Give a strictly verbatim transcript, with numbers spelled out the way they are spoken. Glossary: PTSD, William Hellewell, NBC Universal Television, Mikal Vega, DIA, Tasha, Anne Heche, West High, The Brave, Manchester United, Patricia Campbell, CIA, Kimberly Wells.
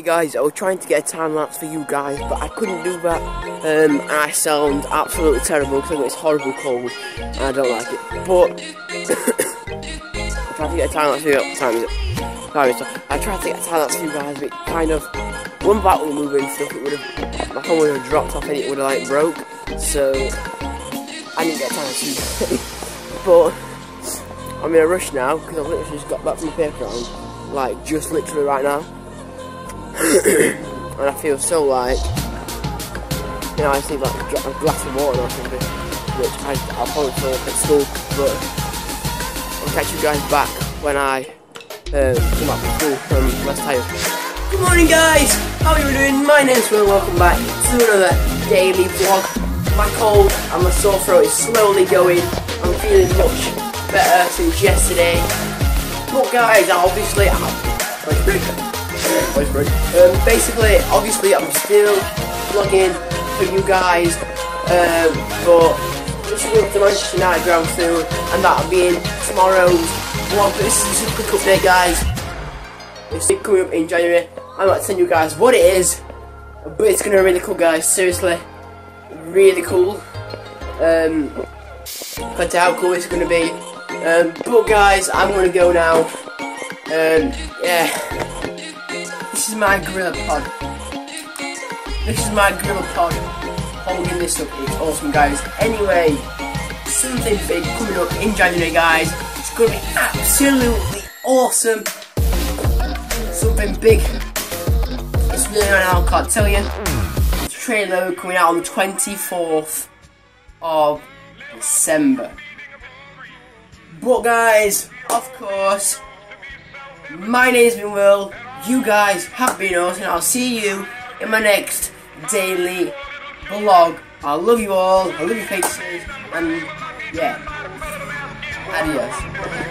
Sorry guys, I was trying to get a time lapse for you guys, but I couldn't do that. Um, I sound absolutely terrible because I've got this horrible cold, and I don't like it. But I tried to get a time lapse for you. Time is up. Time is up. I tried to get a time lapse for you guys, but it kind of one battle mover and stuff. It would have my phone would have dropped off and it would have like broke. So I didn't get a time lapse for you guys. But I'm in a rush now because I've literally just got back from the playground, like just literally right now. And I feel so like, you know, I just need like a glass of water or something, which I, I'll probably fill up at school, but I'll catch you guys back when I uh, come back from school from West High. Good morning guys, how are you doing? My name's Will, welcome back to another daily vlog. My cold and my sore throat is slowly going, I'm feeling much better since yesterday, but guys, obviously I'm... Um, basically, obviously, I'm still vlogging for you guys, um, but we should go to Manchester United ground soon, and that'll be in tomorrow's vlog. But this is just a quick update, guys. It's coming up in January. I'm not telling you guys what it is, but it's gonna be really cool, guys. Seriously, really cool. Um, can't tell how cool it's gonna be. Um, but guys, I'm gonna go now. Um, yeah. This is my gorilla pod. This is my gorilla pod. Holding this up, it's awesome, guys. Anyway, something big coming up in January, guys. It's gonna be absolutely awesome. Something big. It's really right now, I can't tell you. The trailer coming out on the twenty-fourth of December. But guys, of course, my name's been Will. You guys have been awesome, and I'll see you in my next daily vlog. I love you all, I love your faces, and yeah, adios.